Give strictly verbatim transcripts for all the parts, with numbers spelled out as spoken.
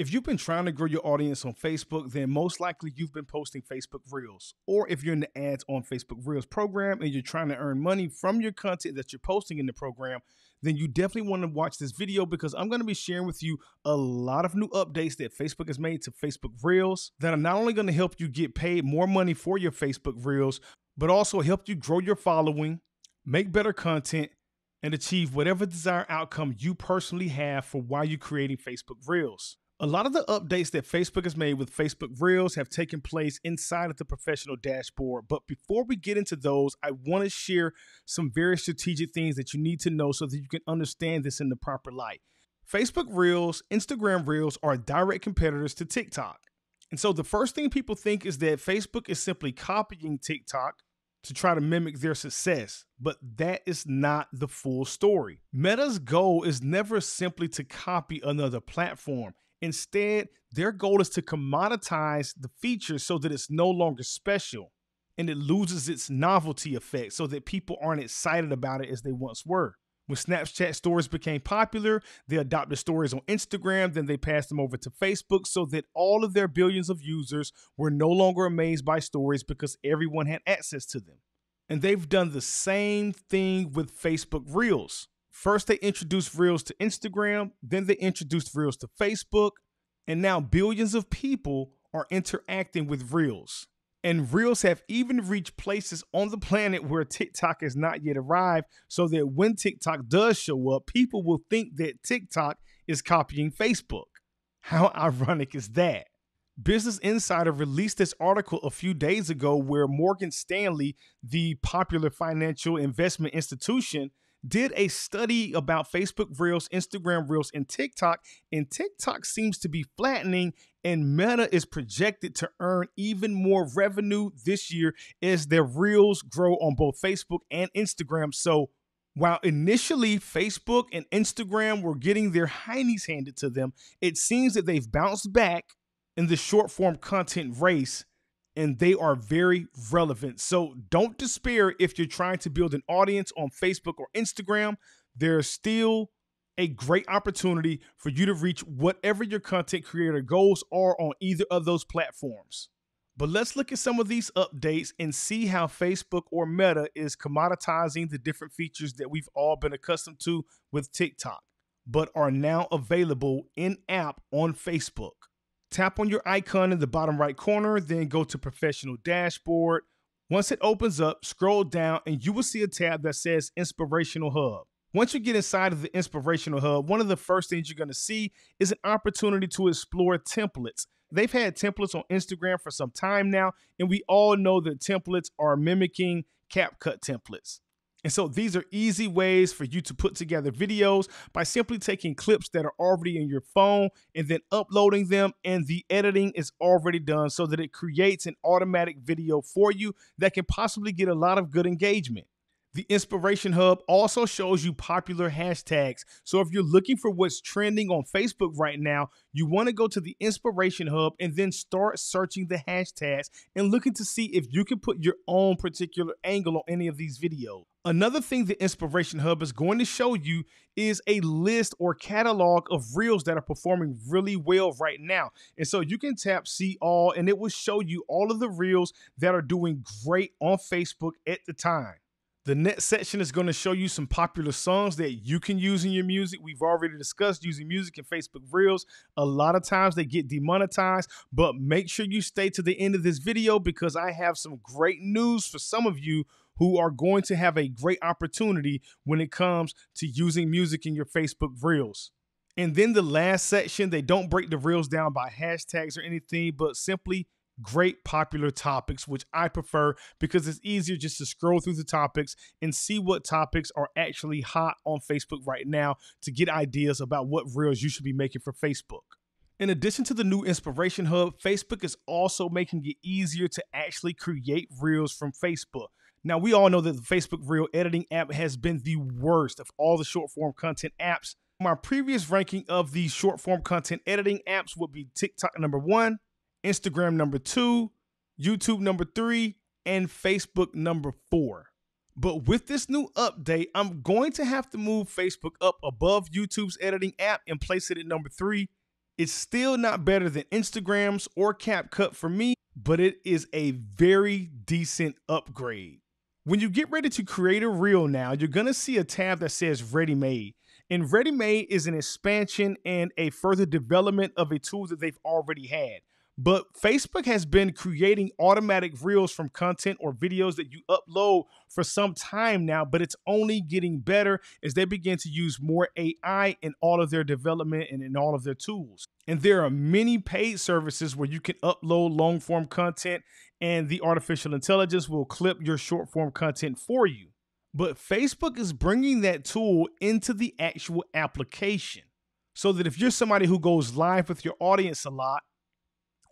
If you've been trying to grow your audience on Facebook, then most likely you've been posting Facebook Reels. Or if you're in the ads on Facebook Reels program and you're trying to earn money from your content that you're posting in the program, then you definitely want to watch this video because I'm going to be sharing with you a lot of new updates that Facebook has made to Facebook Reels that are not only going to help you get paid more money for your Facebook Reels, but also help you grow your following, make better content, and achieve whatever desired outcome you personally have for why you're creating Facebook Reels. A lot of the updates that Facebook has made with Facebook Reels have taken place inside of the Professional Dashboard. But before we get into those, I want to share some very strategic things that you need to know so that you can understand this in the proper light. Facebook Reels, Instagram Reels are direct competitors to TikTok. And so the first thing people think is that Facebook is simply copying TikTok to try to mimic their success, but that is not the full story. Meta's goal is never simply to copy another platform. Instead, their goal is to commoditize the feature so that it's no longer special and it loses its novelty effect so that people aren't excited about it as they once were. When Snapchat stories became popular, they adopted stories on Instagram, then they passed them over to Facebook so that all of their billions of users were no longer amazed by stories because everyone had access to them. And they've done the same thing with Facebook Reels. First, they introduced Reels to Instagram, then they introduced Reels to Facebook, and now billions of people are interacting with Reels. And Reels have even reached places on the planet where TikTok has not yet arrived, so that when TikTok does show up, people will think that TikTok is copying Facebook. How ironic is that? Business Insider released this article a few days ago where Morgan Stanley, the popular financial investment institution, did a study about Facebook Reels, Instagram Reels, and TikTok, and TikTok seems to be flattening, and Meta is projected to earn even more revenue this year as their Reels grow on both Facebook and Instagram. So while initially Facebook and Instagram were getting their heinies handed to them, it seems that they've bounced back in the short-form content race, and they are very relevant. So don't despair if you're trying to build an audience on Facebook or Instagram. There's still a great opportunity for you to reach whatever your content creator goals are on either of those platforms. But let's look at some of these updates and see how Facebook or Meta is commoditizing the different features that we've all been accustomed to with TikTok, but are now available in-app on Facebook. Tap on your icon in the bottom right corner, then go to Professional Dashboard. Once it opens up, scroll down and you will see a tab that says Inspirational Hub. Once you get inside of the Inspirational Hub, one of the first things you're going to see is an opportunity to explore templates. They've had templates on Instagram for some time now, and we all know that templates are mimicking CapCut templates. And so these are easy ways for you to put together videos by simply taking clips that are already in your phone and then uploading them, and the editing is already done so that it creates an automatic video for you that can possibly get a lot of good engagement. The Inspiration Hub also shows you popular hashtags. So if you're looking for what's trending on Facebook right now, you want to go to the Inspiration Hub and then start searching the hashtags and looking to see if you can put your own particular angle on any of these videos. Another thing the Inspiration Hub is going to show you is a list or catalog of Reels that are performing really well right now. And so you can tap see all, and it will show you all of the Reels that are doing great on Facebook at the time. The next section is going to show you some popular songs that you can use in your music. We've already discussed using music in Facebook Reels. A lot of times they get demonetized, but make sure you stay to the end of this video because I have some great news for some of you who are going to have a great opportunity when it comes to using music in your Facebook Reels. And then the last section, they don't break the Reels down by hashtags or anything, but simply great popular topics, which I prefer because it's easier just to scroll through the topics and see what topics are actually hot on Facebook right now to get ideas about what Reels you should be making for Facebook. In addition to the new Inspiration Hub, Facebook is also making it easier to actually create Reels from Facebook. Now, we all know that the Facebook Reel editing app has been the worst of all the short-form content apps. My previous ranking of the short-form content editing apps would be TikTok number one, Instagram number two, YouTube number three, and Facebook number four. But with this new update, I'm going to have to move Facebook up above YouTube's editing app and place it at number three. It's still not better than Instagram's or CapCut for me, but it is a very decent upgrade. When you get ready to create a reel now, you're gonna see a tab that says Ready Made. And Ready Made is an expansion and a further development of a tool that they've already had. But Facebook has been creating automatic reels from content or videos that you upload for some time now, but it's only getting better as they begin to use more A I in all of their development and in all of their tools. And there are many paid services where you can upload long form content and the artificial intelligence will clip your short form content for you. But Facebook is bringing that tool into the actual application so that if you're somebody who goes live with your audience a lot,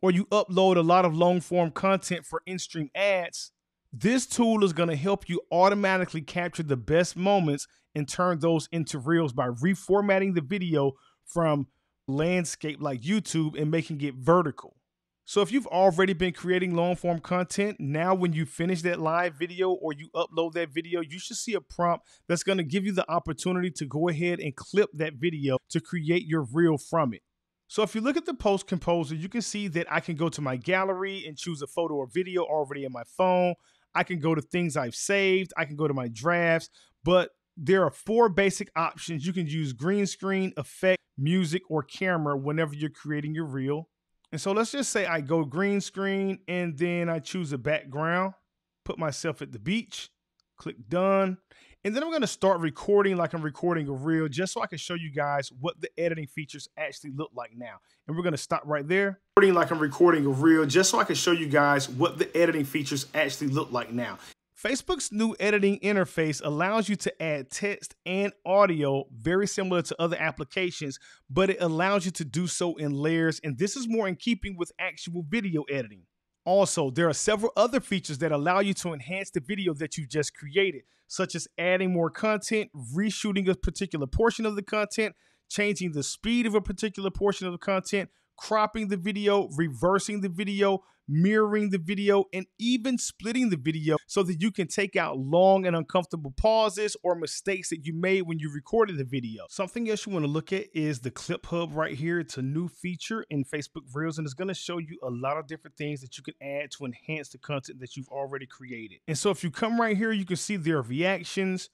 or you upload a lot of long form content for in-stream ads, this tool is gonna help you automatically capture the best moments and turn those into reels by reformatting the video from landscape like YouTube and making it vertical. So if you've already been creating long form content, now when you finish that live video or you upload that video, you should see a prompt that's gonna give you the opportunity to go ahead and clip that video to create your reel from it. So if you look at the post composer, you can see that I can go to my gallery and choose a photo or video already in my phone. I can go to things I've saved. I can go to my drafts, but there are four basic options. You can use green screen, effect, music, or camera whenever you're creating your reel. And so let's just say I go green screen and then I choose a background, put myself at the beach, click done. And then I'm gonna start recording like I'm recording a reel just so I can show you guys what the editing features actually look like now. And we're gonna stop right there. Recording like I'm recording a reel just so I can show you guys what the editing features actually look like now. Facebook's new editing interface allows you to add text and audio, very similar to other applications, but it allows you to do so in layers. And this is more in keeping with actual video editing. Also, there are several other features that allow you to enhance the video that you just created, such as adding more content, reshooting a particular portion of the content, changing the speed of a particular portion of the content, cropping the video, reversing the video, mirroring the video, and even splitting the video so that you can take out long and uncomfortable pauses or mistakes that you made when you recorded the video. Something else you want to look at is the Clip Hub right here. It's a new feature in Facebook Reels, and it's going to show you a lot of different things that you can add to enhance the content that you've already created. And so if you come right here, you can see there are reactions,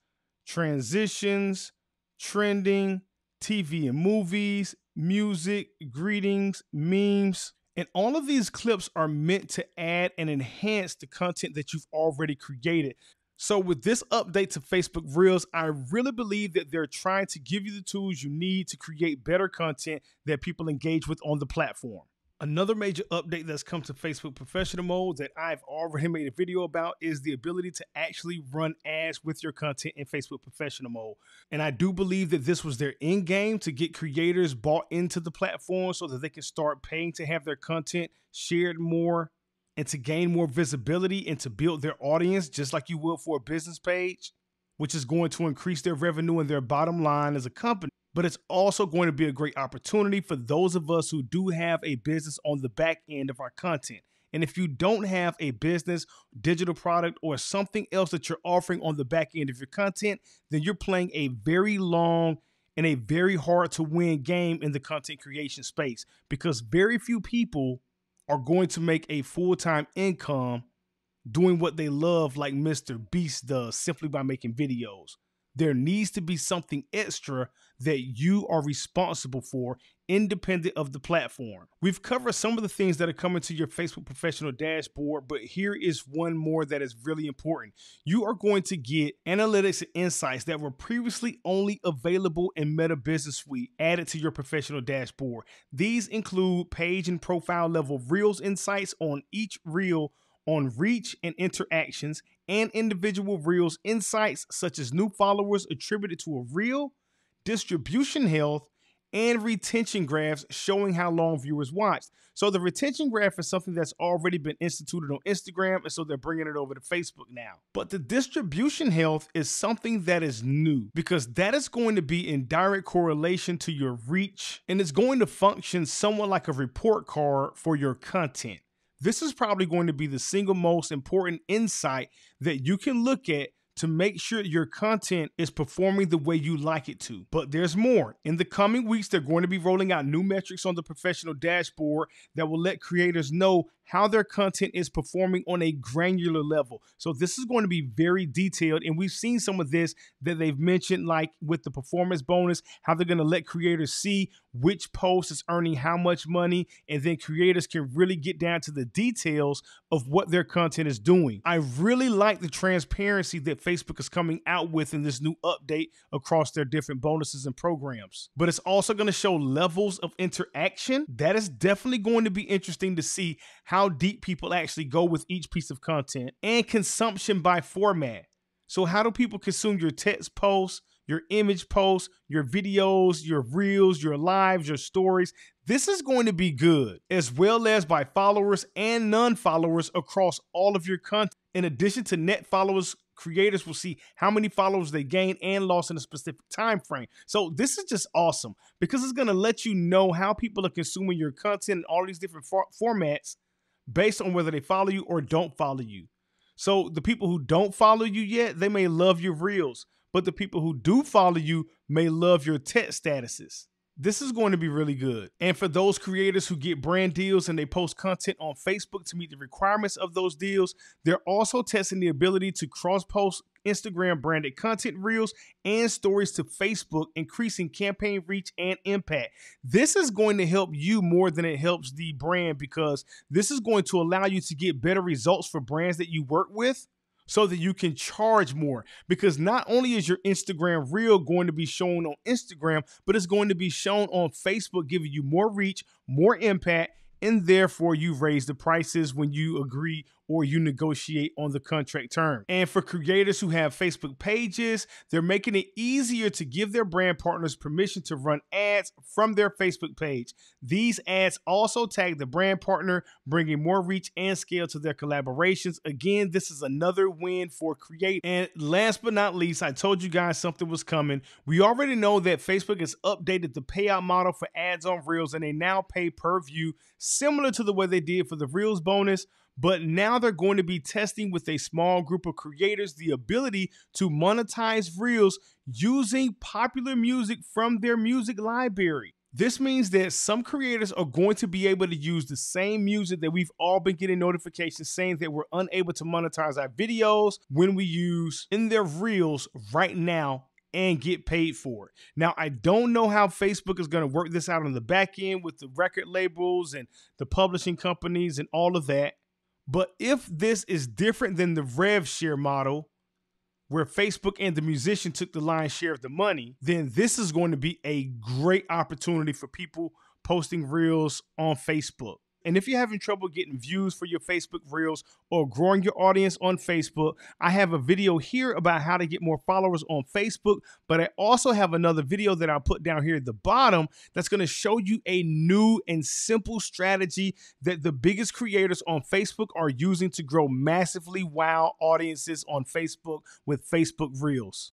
transitions, trending, T V and movies, music, greetings, memes, and all of these clips are meant to add and enhance the content that you've already created. So with this update to Facebook Reels, I really believe that they're trying to give you the tools you need to create better content that people engage with on the platform. Another major update that's come to Facebook Professional Mode that I've already made a video about is the ability to actually run ads with your content in Facebook Professional Mode. And I do believe that this was their end game to get creators bought into the platform so that they can start paying to have their content shared more and to gain more visibility and to build their audience just like you would for a business page, which is going to increase their revenue and their bottom line as a company. But it's also going to be a great opportunity for those of us who do have a business on the back end of our content. And if you don't have a business, digital product, or something else that you're offering on the back end of your content, then you're playing a very long and a very hard to win game in the content creation space, because very few people are going to make a full-time income doing what they love like Mister Beast does simply by making videos. There needs to be something extra that you are responsible for, independent of the platform. We've covered some of the things that are coming to your Facebook Professional Dashboard, but here is one more that is really important. You are going to get analytics and insights that were previously only available in Meta Business Suite added to your Professional Dashboard. These include page and profile level Reels insights on each reel, on reach and interactions, and individual Reels insights such as new followers attributed to a reel, distribution health, and retention graphs showing how long viewers watched. So the retention graph is something that's already been instituted on Instagram, and so they're bringing it over to Facebook now. But the distribution health is something that is new, because that is going to be in direct correlation to your reach, and it's going to function somewhat like a report card for your content. This is probably going to be the single most important insight that you can look at to make sure your content is performing the way you like it to. But there's more. In the coming weeks, they're going to be rolling out new metrics on the Professional Dashboard that will let creators know how their content is performing on a granular level. So this is going to be very detailed. And we've seen some of this that they've mentioned, like with the performance bonus, how they're going to let creators see which post is earning how much money. And then creators can really get down to the details of what their content is doing. I really like the transparency that Facebook is coming out with in this new update across their different bonuses and programs. But it's also going to show levels of interaction. That is definitely going to be interesting to see how deep people actually go with each piece of content, and consumption by format. So how do people consume your text posts, your image posts, your videos, your reels, your lives, your stories? This is going to be good, as well as by followers and non-followers across all of your content. In addition to net followers, creators will see how many followers they gain and lost in a specific time frame. So this is just awesome because it's going to let you know how people are consuming your content in all these different for formats based on whether they follow you or don't follow you. So the people who don't follow you yet, they may love your reels, but the people who do follow you may love your text statuses. This is going to be really good. And for those creators who get brand deals and they post content on Facebook to meet the requirements of those deals, they're also testing the ability to cross-post Instagram branded content, reels, and stories to Facebook, increasing campaign reach and impact. This is going to help you more than it helps the brand, because this is going to allow you to get better results for brands that you work with, so that you can charge more, because not only is your Instagram reel going to be shown on Instagram, but it's going to be shown on Facebook, giving you more reach, more impact, and therefore you raise the prices when you agree or you negotiate on the contract term. And for creators who have Facebook pages, they're making it easier to give their brand partners permission to run ads from their Facebook page. These ads also tag the brand partner, bringing more reach and scale to their collaborations. Again, this is another win for creators. And last but not least, I told you guys something was coming. We already know that Facebook has updated the payout model for ads on Reels, and they now pay per view, similar to the way they did for the Reels bonus. But now they're going to be testing with a small group of creators the ability to monetize Reels using popular music from their music library. This means that some creators are going to be able to use the same music that we've all been getting notifications saying that we're unable to monetize our videos when we use in their Reels right now, and get paid for it. Now, I don't know how Facebook is going to work this out on the back end with the record labels and the publishing companies and all of that. But if this is different than the rev share model, where Facebook and the musician took the lion's share of the money, then this is going to be a great opportunity for people posting reels on Facebook. And if you're having trouble getting views for your Facebook reels or growing your audience on Facebook, I have a video here about how to get more followers on Facebook, but I also have another video that I'll put down here at the bottom that's going to show you a new and simple strategy that the biggest creators on Facebook are using to grow massively wow audiences on Facebook with Facebook Reels.